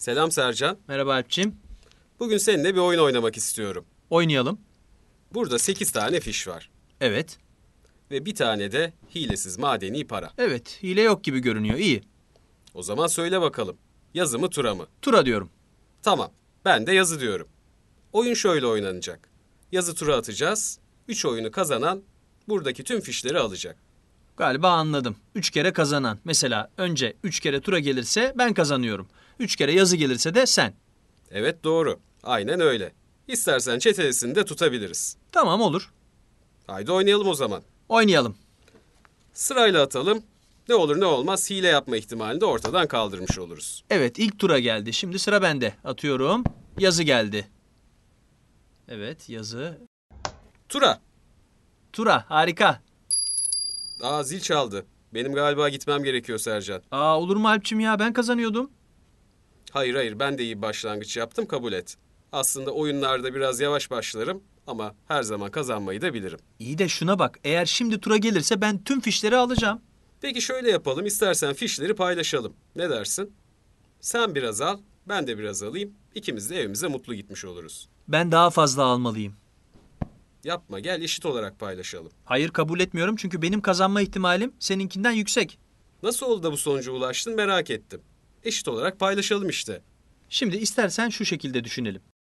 Selam Sercan. Merhaba Alpçim. Bugün seninle bir oyun oynamak istiyorum. Oynayalım. Burada 8 tane fiş var. Evet. Ve bir tane de hilesiz madeni para. Evet, hile yok gibi görünüyor. İyi. O zaman söyle bakalım. Yazı mı, tura mı? Tura diyorum. Tamam, ben de yazı diyorum. Oyun şöyle oynanacak. Yazı tura atacağız. 3 oyunu kazanan buradaki tüm fişleri alacak. Galiba anladım. 3 kere kazanan. Mesela önce 3 kere tura gelirse ben kazanıyorum. 3 kere yazı gelirse de sen. Evet, doğru. Aynen öyle. İstersen çetelesini de tutabiliriz. Tamam, olur. Haydi oynayalım o zaman. Oynayalım. Sırayla atalım. Ne olur ne olmaz hile yapma ihtimalini de ortadan kaldırmış oluruz. Evet, ilk tura geldi. Şimdi sıra bende. Atıyorum. Yazı geldi. Evet, yazı. Tura. Tura, harika. Aa, zil çaldı. Benim galiba gitmem gerekiyor Sercan. Aa, olur mu Alpçim ya? Ben kazanıyordum. Hayır, ben de iyi bir başlangıç yaptım, kabul et. Aslında oyunlarda biraz yavaş başlarım ama her zaman kazanmayı da bilirim. İyi de şuna bak, eğer şimdi tura gelirse ben tüm fişleri alacağım. Peki şöyle yapalım, istersen fişleri paylaşalım. Ne dersin? Sen biraz al, ben de biraz alayım. İkimiz de evimize mutlu gitmiş oluruz. Ben daha fazla almalıyım. Yapma, gel eşit olarak paylaşalım. Hayır, kabul etmiyorum çünkü benim kazanma ihtimalim seninkinden yüksek. Nasıl oldu da bu sonuca ulaştın merak ettim. Eşit olarak paylaşalım işte. Şimdi istersen şu şekilde düşünelim.